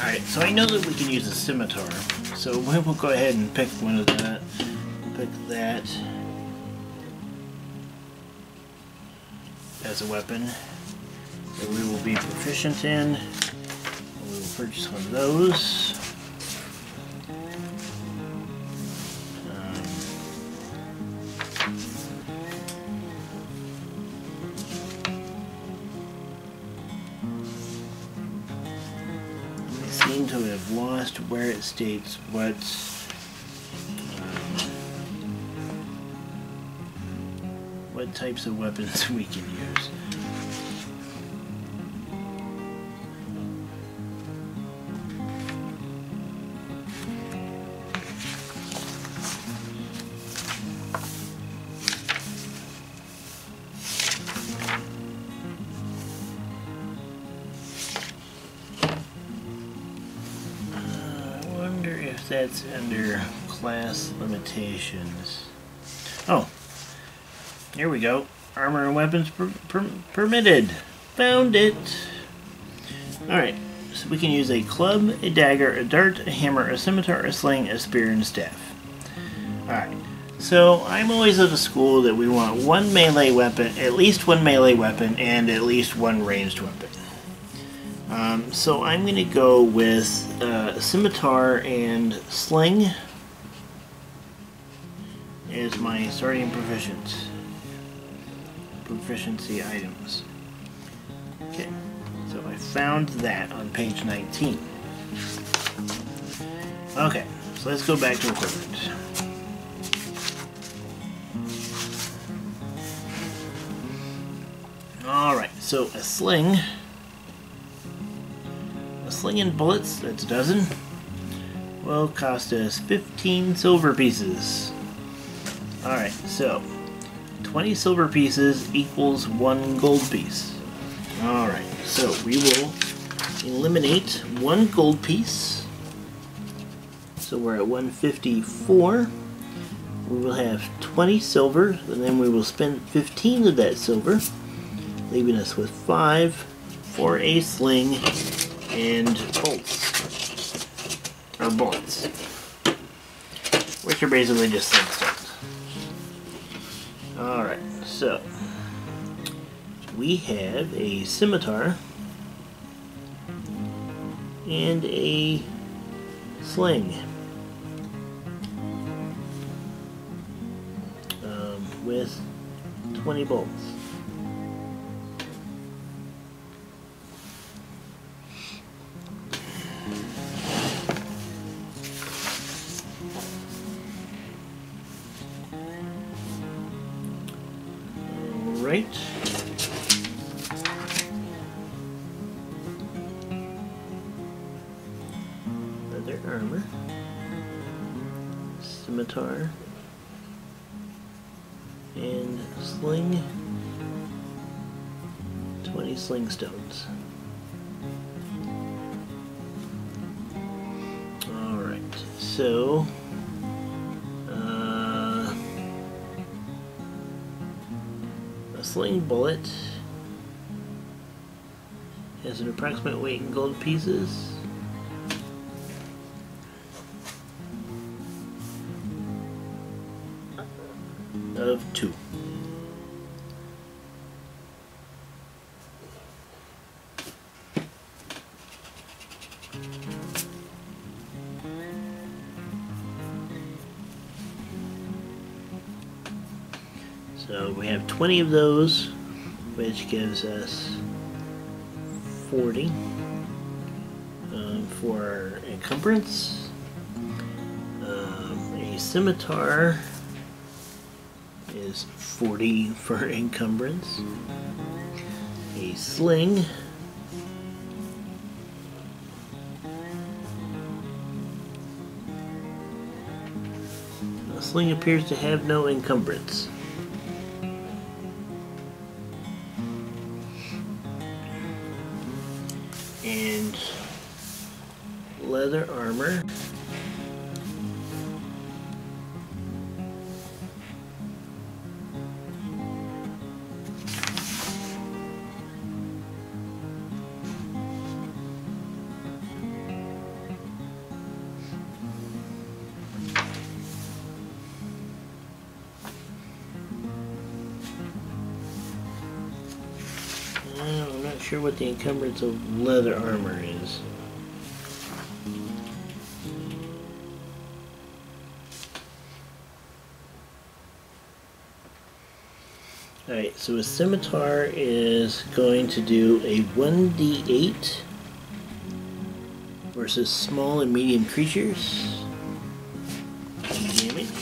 Alright, so I know that we can use a scimitar, so we'll go ahead and pick one of that. Pick that as a weapon that we will be proficient in. We will purchase one of those. Where it states what um, what types of weapons we can use. That's under class limitations. Oh, here we go. Armor and weapons per per permitted. Found it. Alright, so we can use a club, a dagger, a dart, a hammer, a scimitar, a sling, a spear, and a staff. Alright, so I'm always of the school that we want one melee weapon, at least one melee weapon, and at least one ranged weapon. Um, so I'm going to go with uh, scimitar and sling as my starting proficient proficiency items. Okay, so I found that on page nineteen. Okay, so let's go back to equipment. All right, so a sling. Slinging bullets, that's a dozen, will cost us fifteen silver pieces. Alright, so twenty silver pieces equals one gold piece. Alright, so we will eliminate one gold piece. So we're at one fifty-four. We will have twenty silver, and then we will spend fifteen of that silver, leaving us with five for a sling and bolts, or bullets, which are basically just sling stones. Alright, so we have a scimitar and a sling um, with twenty bolts. right. Leather armor. Scimitar. And sling. twenty sling stones. Alright, so... Sling bullet has an approximate weight in gold pieces. Of two. So we have twenty of those, which gives us forty um, for encumbrance. Um, a scimitar is forty for encumbrance. A sling a sling appears to have no encumbrance. And leather armor sure what the encumbrance of leather armor is. Alright, so a scimitar is going to do a one d eight versus small and medium creatures damage.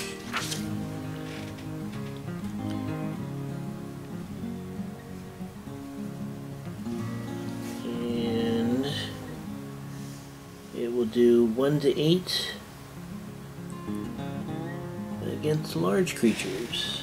Do one to eight against large creatures.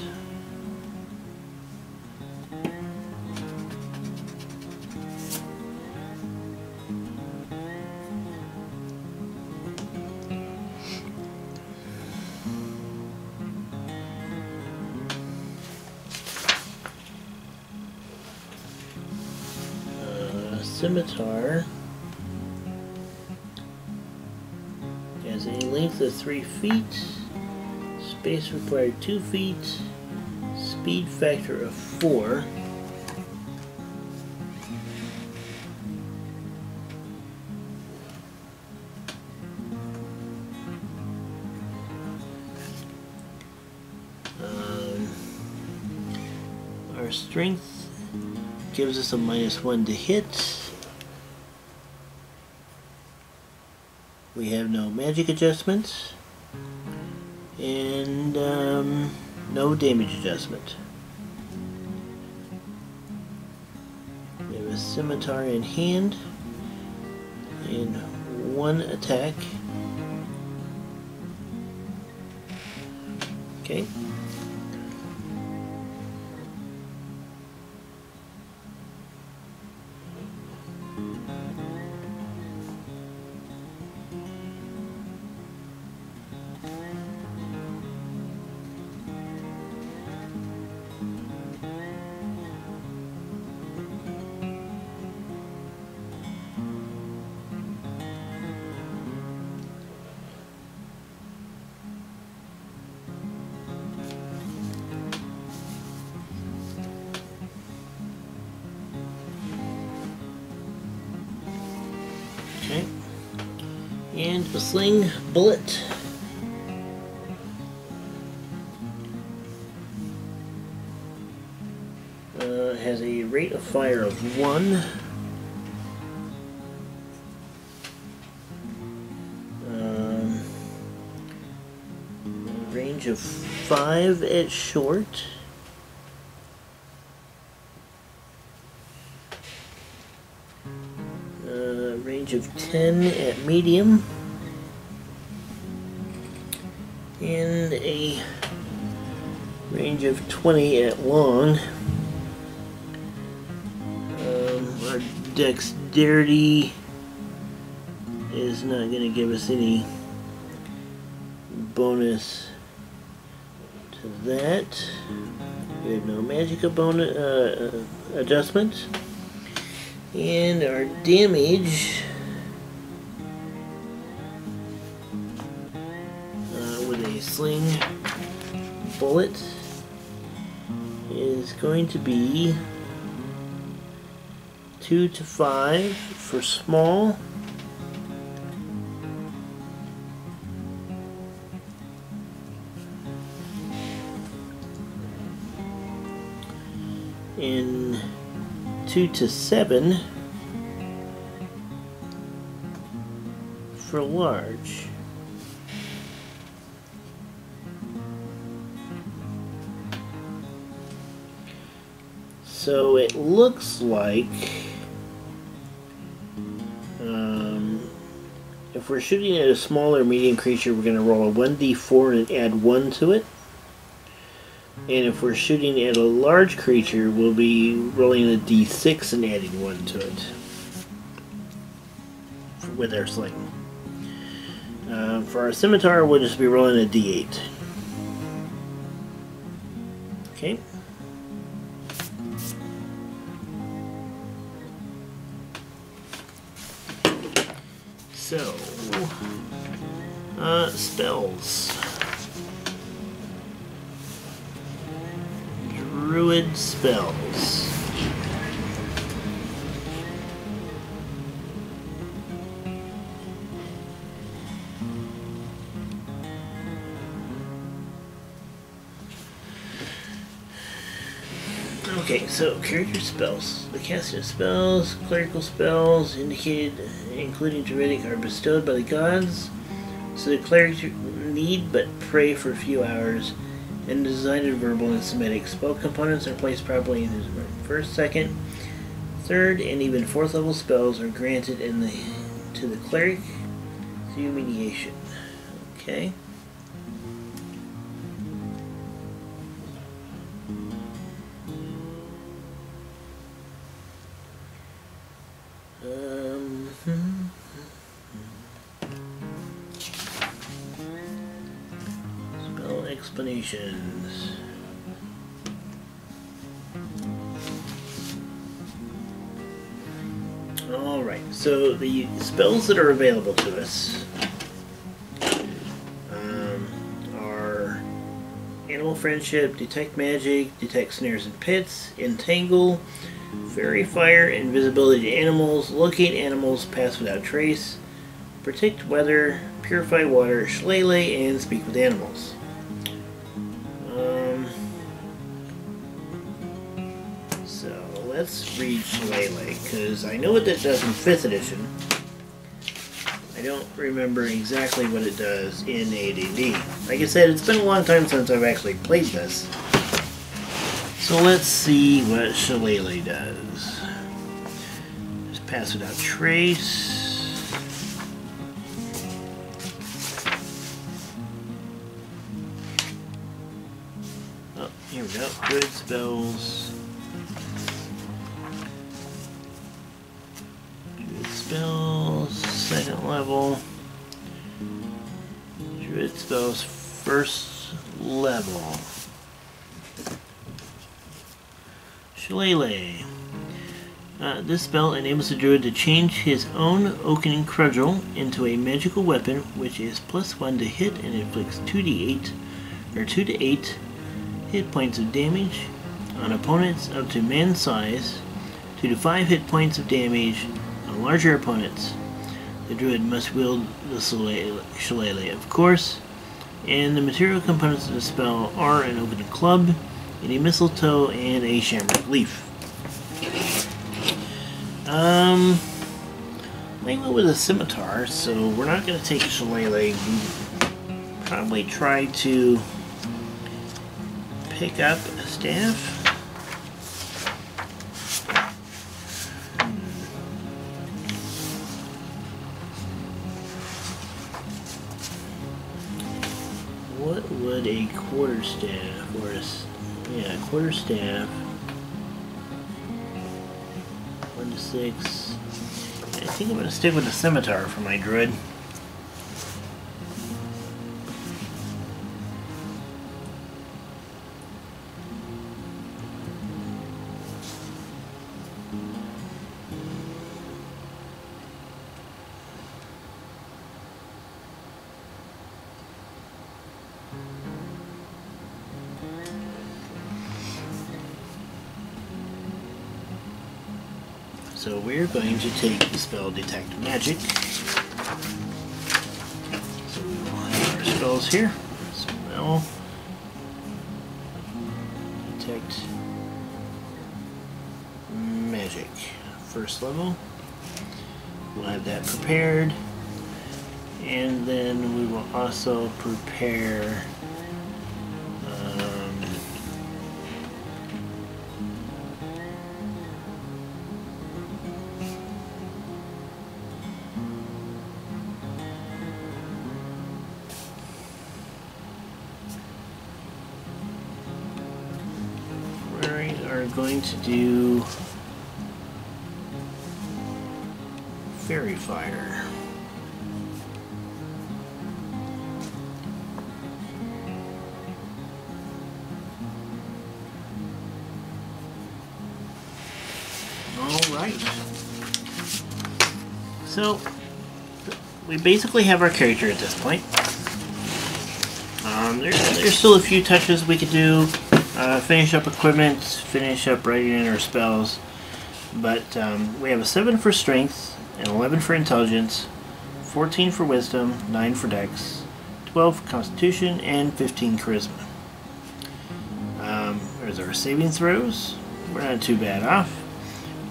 Uh, scimitar. A length of three feet, space required two feet, speed factor of four. Um, our strength gives us a minus one to hit. We have no magic adjustments, and um, no damage adjustment. We have a scimitar in hand, and one attack. Okay. And a sling bullet. Uh, has a rate of fire of one. Um, range of five at short. of ten at medium, and a range of twenty at long. Um, our dexterity is not going to give us any bonus to that. We have no magic bonus uh, adjustment. And our damage uh, with a sling bullet is going to be two to five for small, and two to seven for large. So it looks like um, if we're shooting at a small or medium creature, we're going to roll a one d four and add one to it. And if we're shooting at a large creature, we'll be rolling a d six and adding one to it with our sling. Uh, for our scimitar, we'll just be rolling a d eight. Okay. So, uh, spells. Druid spells. Okay, so character spells. The casting of spells, clerical spells indicated, including druidic, are bestowed by the gods. So the cleric need but pray for a few hours, and designated verbal and semantic spell components are placed properly in his room. First, second, third, and even fourth level spells are granted in the to the cleric through mediation. Okay. Explanations. Alright, so the spells that are available to us um, are Animal Friendship, Detect Magic, Detect Snares and Pits, Entangle, Fairy Fire, Invisibility to Animals, Locate Animals, Pass Without Trace, Protect Weather, Purify Water, Shillelagh, and Speak with Animals. Let's read Shillelagh, because I know what that does in fifth edition. I don't remember exactly what it does in A D D. Like I said, it's been a long time since I've actually played this. So let's see what Shillelagh does. Just pass without trace. Oh, here we go. Good spells. Spells, second level. Druid spells, first level. Shillelagh. Uh, this spell enables the druid to change his own oaken cudgel into a magical weapon, which is plus one to hit and inflicts two d eight or two to eight hit points of damage on opponents up to man size, two to five hit points of damage. Larger opponents. The druid must wield the Shillelagh, of course, and the material components of the spell are an open club, a mistletoe, and a shamrock leaf. Um, I went with a scimitar, so we're not going to take a Shillelagh. We'll probably try to pick up a staff. What would a quarterstaff or a yeah quarterstaff one to six? I think I'm gonna stick with the scimitar for my druid. So we're going to take the spell Detect Magic. So we will have our spells here. Spell Detect Magic. First level. We'll have that prepared. And then we will also prepare going to do Fairy Fire. Alright. So, we basically have our character at this point. Um, there's, there's still a few touches we could do. Uh, finish up equipment, finish up writing in our spells, but um, we have a seven for strength, an eleven for intelligence, fourteen for wisdom, nine for dex, twelve for constitution, and fifteen charisma. Um, there's our saving throws. We're not too bad off.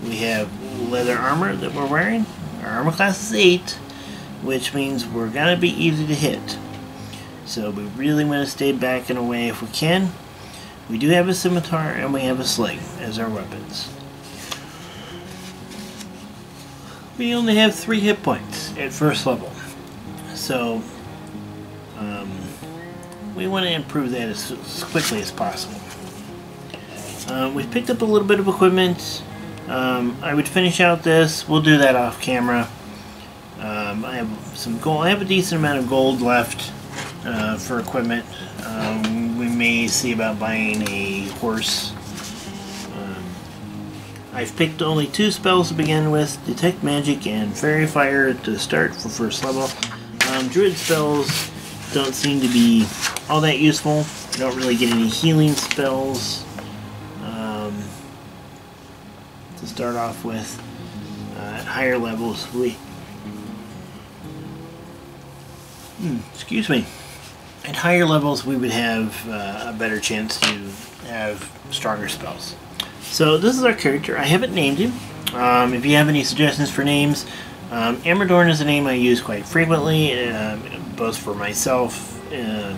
We have leather armor that we're wearing. Our armor class is eight, which means we're going to be easy to hit. So we really want to stay back and away if we can. We do have a scimitar and we have a sling as our weapons. We only have three hit points at first level, so um, we want to improve that as, as quickly as possible. Uh, we've picked up a little bit of equipment. Um, I would finish out this. We'll do that off camera. Um, I have some gold. I have a decent amount of gold left uh, for equipment. Um, We may see about buying a horse. Um, I've picked only two spells to begin with, Detect Magic and Fairy Fire to start for first level. Um, druid spells don't seem to be all that useful. You don't really get any healing spells um, to start off with. Uh, at higher levels, we... Mm, excuse me. At higher levels, we would have uh, a better chance to have stronger spells. So this is our character. I haven't named him. Um, if you have any suggestions for names, um, Amradorn is a name I use quite frequently, uh, both for myself uh,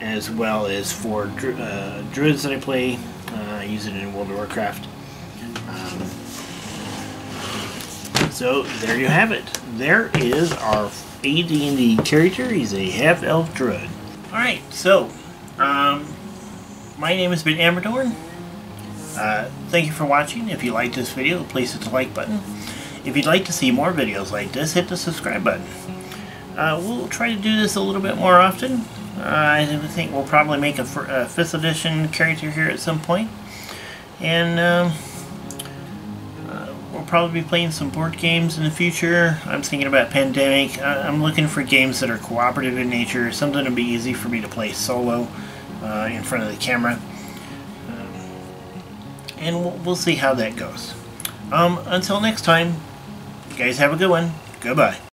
as well as for dru uh, druids that I play. Uh, I use it in World of Warcraft. Um, so there you have it. There is our a D and D character. He's a half-elf druid. Alright, so, um, my name has been Amradorn. Uh, thank you for watching. If you liked this video, please hit the like button. If you'd like to see more videos like this, hit the subscribe button. Uh, we'll try to do this a little bit more often. Uh, I think we'll probably make a, a fifth edition character here at some point. And, um... We'll probably be playing some board games in the future. I'm thinking about Pandemic. I'm looking for games that are cooperative in nature, something that'll be easy for me to play solo uh, in front of the camera. Um, and we'll, we'll see how that goes. Um, until next time, you guys have a good one. Goodbye.